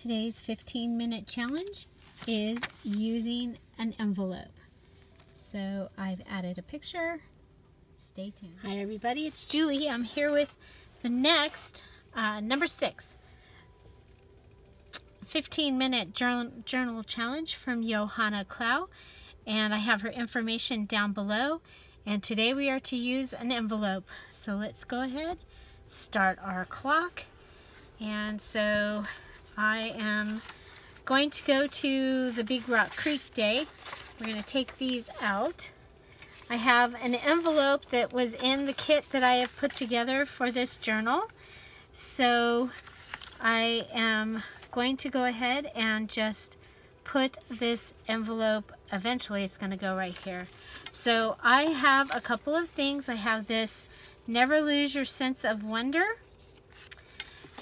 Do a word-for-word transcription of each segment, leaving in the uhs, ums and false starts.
Today's fifteen minute challenge is using an envelope. So I've added a picture. Stay tuned. Hi everybody, it's Julie. I'm here with the next, uh, number six, fifteen minute journal, journal challenge from Johanna Clough. And I have her information down below. And today we are to use an envelope. So let's go ahead, start our clock. And so I am going to go to the Big Rock Creek Day. We're going to take these out. I have an envelope that was in the kit that I have put together for this journal. So I am going to go ahead and just put this envelope, eventually it's going to go right here. So I have a couple of things. I have this Never Lose Your Sense of Wonder.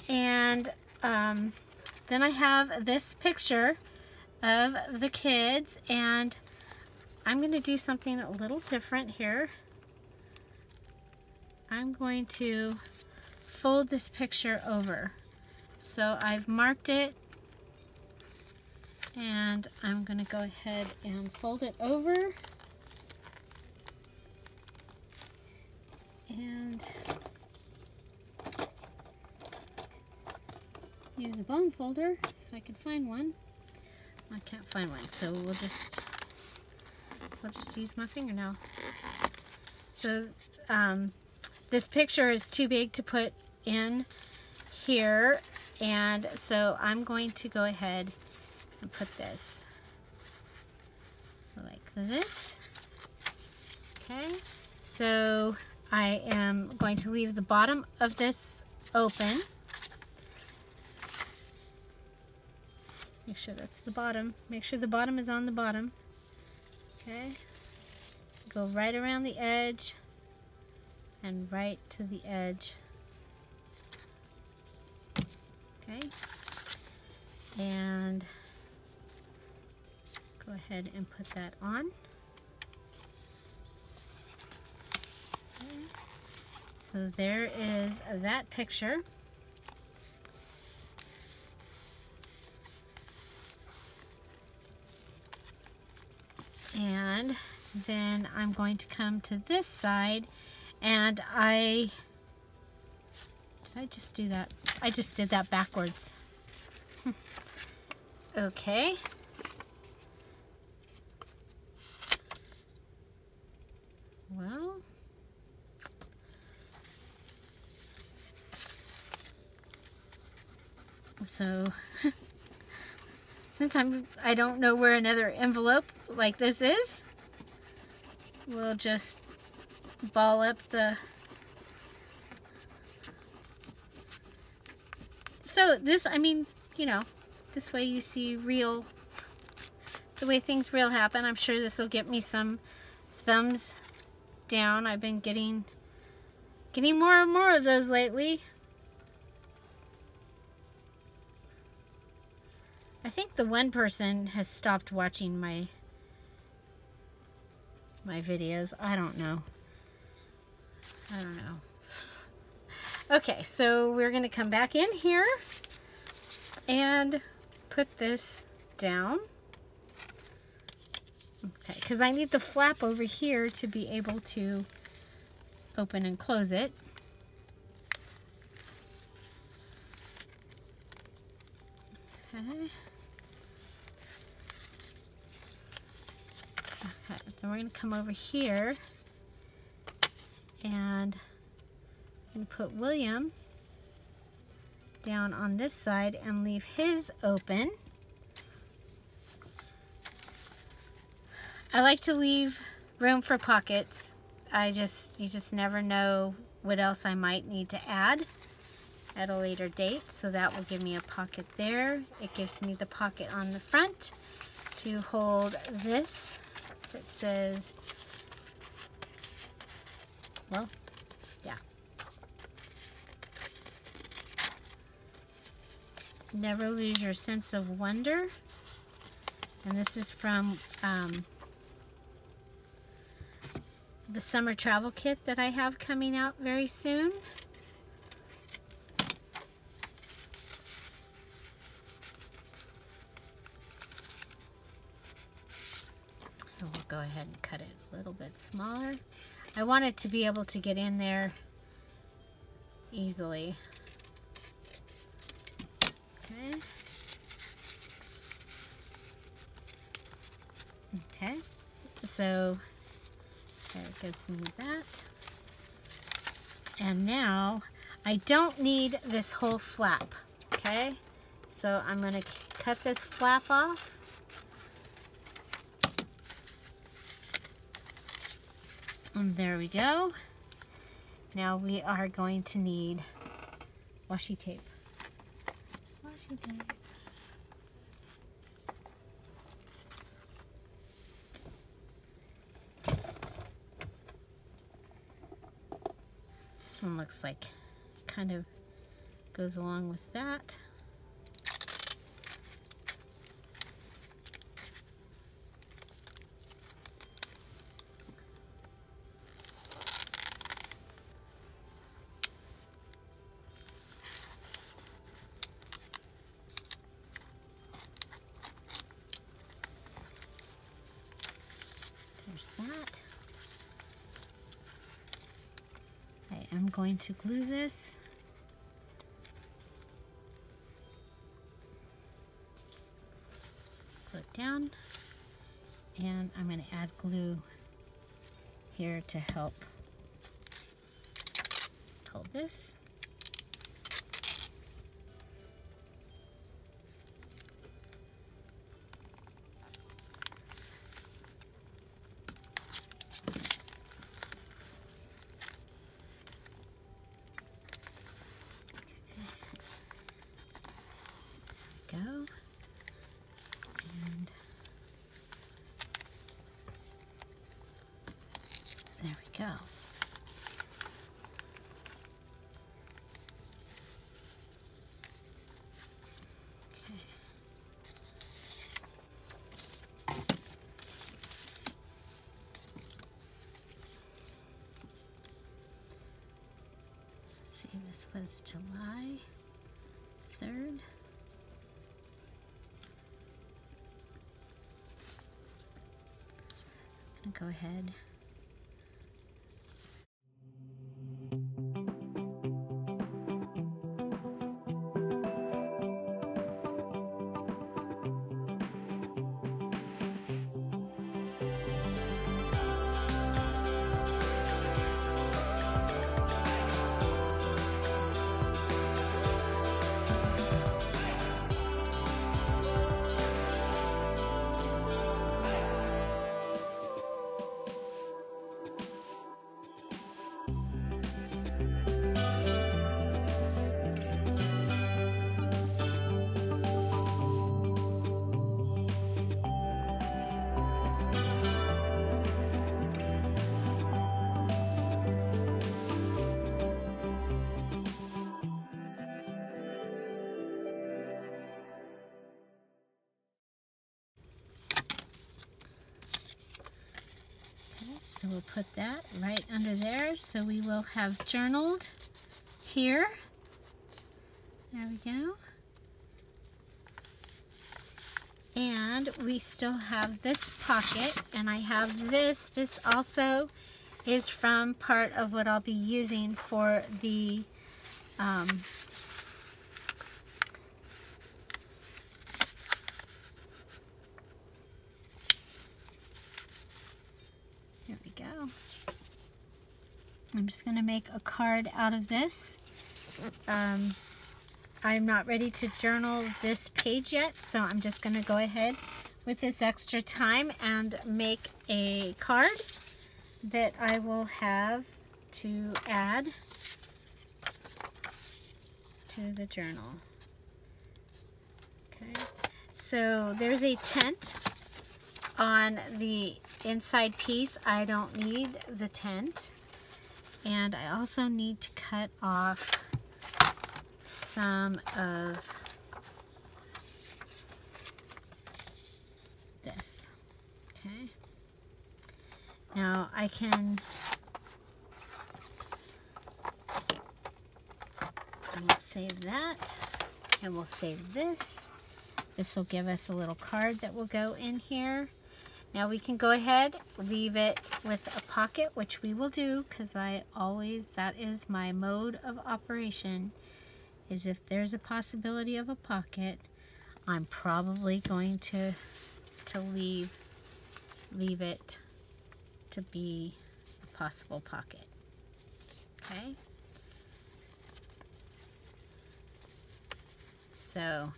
And um, then I have this picture of the kids, and I'm going to do something a little different here. I'm going to fold this picture over. So I've marked it, and I'm going to go ahead and fold it over. And use a bone folder so I can find one. I can't find one, so we'll just we'll just use my fingernail. So um, this picture is too big to put in here, and so I'm going to go ahead and put this like this. Okay, so I am going to leave the bottom of this open. Make sure that's the bottom. Make sure the bottom is on the bottom. Okay. Go right around the edge and right to the edge. Okay. And go ahead and put that on. Okay. So there is that picture. And then I'm going to come to this side, and I, did I just do that? I just did that backwards. Okay. Well. So, since I'm, I don't know where another envelope like this is, we'll just ball up the... So this, I mean, you know, this way you see real, the way things real happen. I'm sure this will get me some thumbs down. I've been getting, getting more and more of those lately. I think the one person has stopped watching my my videos. I don't know. I don't know. Okay, so we're going to come back in here and put this down. Okay, because I need the flap over here to be able to open and close it. Okay. Okay, then we're going to come over here, and I'm going to put William down on this side and leave his open. I like to leave room for pockets. I just, you just never know what else I might need to add at a later date, so that will give me a pocket there. It gives me the pocket on the front to hold this. It says, well, yeah, Never Lose Your Sense of Wonder. And this is from um, the summer travel kit that I have coming out very soon. go ahead and cut it a little bit smaller. I want it to be able to get in there easily. Okay. Okay, so that gives me that. And now I don't need this whole flap, okay? So I'm gonna cut this flap off. And there we go. Now we are going to need washi tape. Washi tape. This one looks like kind of goes along with that. There's that. I'm going to glue this. Glue it down. And I'm going to add glue here to help hold this. This was July third. I'm going to go ahead. So we'll put that right under there, so we will have journaled here. There we go. And we still have this pocket, and I have this. This also is from part of what I'll be using for the um, I'm just going to make a card out of this. Um, I'm not ready to journal this page yet, so I'm just going to go ahead with this extra time and make a card that I will have to add to the journal. Okay, so there's a tent on the inside piece. I don't need the tent. And I also need to cut off some of this, okay? Now I can, I will save that, and we'll save this. This will give us a little card that will go in here. Now we can go ahead, leave it with a pocket, which we will do because I always, that is my mode of operation, is if there's a possibility of a pocket, I'm probably going to to leave leave it to be a possible pocket. Okay? So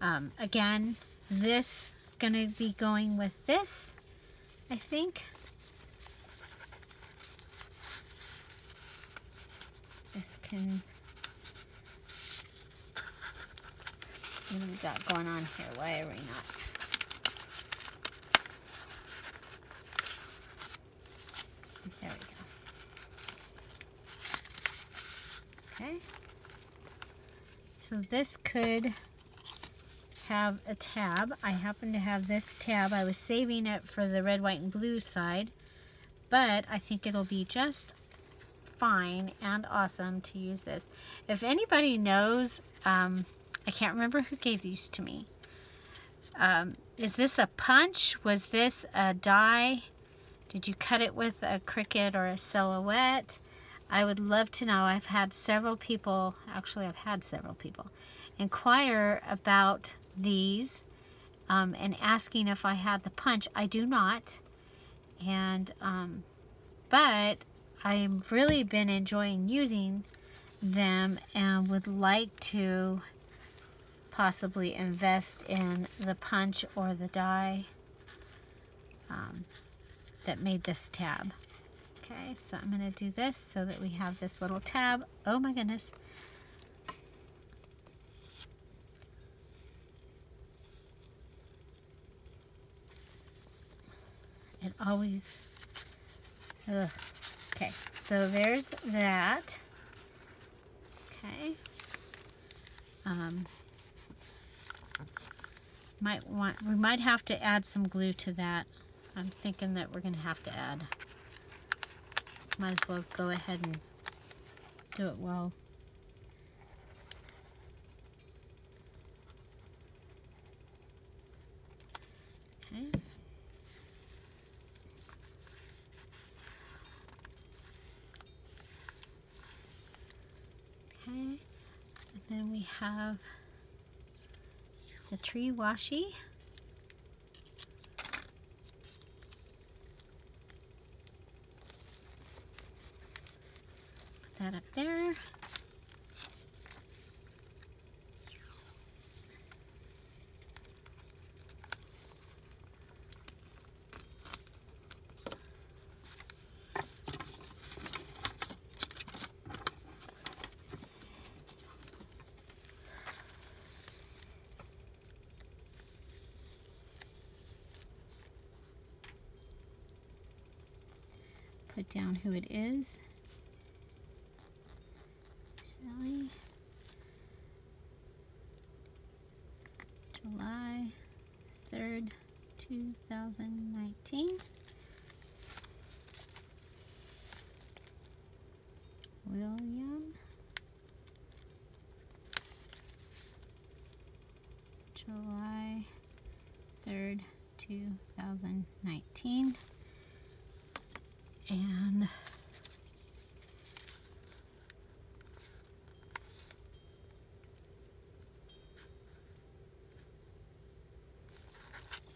um, again, this gonna be going with this, I think. This can, what do we got going on here? Why are we not? There we go. Okay. So this could have a tab. I happen to have this tab. I was saving it for the red, white, and blue side, but I think it'll be just fine and awesome to use this. If anybody knows, um, I can't remember who gave these to me. Um, is this a punch? Was this a die? Did you cut it with a Cricut or a Silhouette? I would love to know. I've had several people, actually I've had several people, inquire about these um, and asking if I had the punch. I do not, and um, but I've really been enjoying using them and would like to possibly invest in the punch or the die um, that made this tab. Okay, so I'm going to do this so that we have this little tab. Oh my goodness. It always, ugh. Okay, so there's that. Okay. Um, might want, we might have to add some glue to that. I'm thinking that we're gonna have to add. Might as well go ahead and do it well. Okay. Okay, and then we have the tree washi. Put that up there. Put down who it is. Shelley. July third, two thousand nineteen. William. July third, two thousand nineteen. And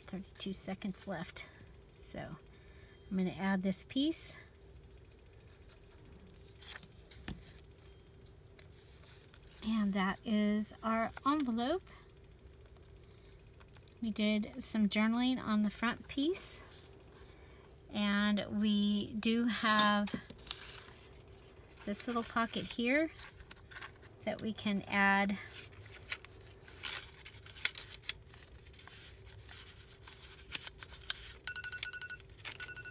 thirty-two seconds left. So I'm going to add this piece. And that is our envelope. We did some journaling on the front piece. And we do have this little pocket here that we can add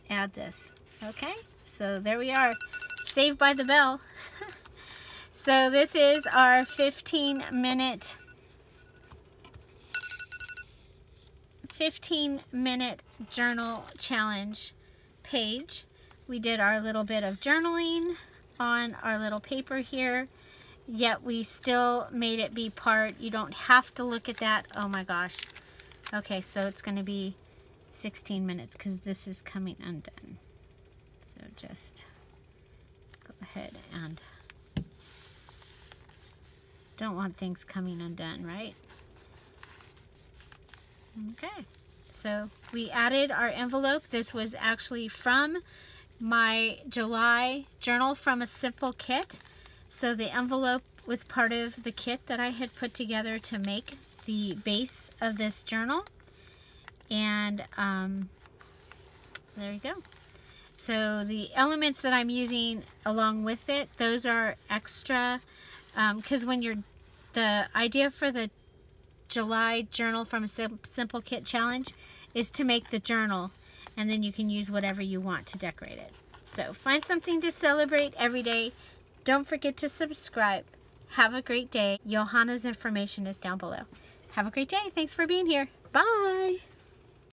add this. Okay, so there we are, saved by the bell. So this is our fifteen minute journal challenge page. We did our little bit of journaling on our little paper here, yet we still made it be part. You don't have to look at that. Oh my gosh. Okay, so it's going to be sixteen minutes because this is coming undone. So just go ahead and don't want things coming undone, right? Okay, so we added our envelope. This was actually from my July journal from a simple kit. So the envelope was part of the kit that I had put together to make the base of this journal. And um, there you go. So the elements that I'm using along with it, those are extra, because um, when you're, the idea for the July journal from a sim simple kit challenge is to make the journal, and then you can use whatever you want to decorate it. So find something to celebrate every day. Don't forget to subscribe. Have a great day. Johanna's information is down below. Have a great day. Thanks for being here. Bye.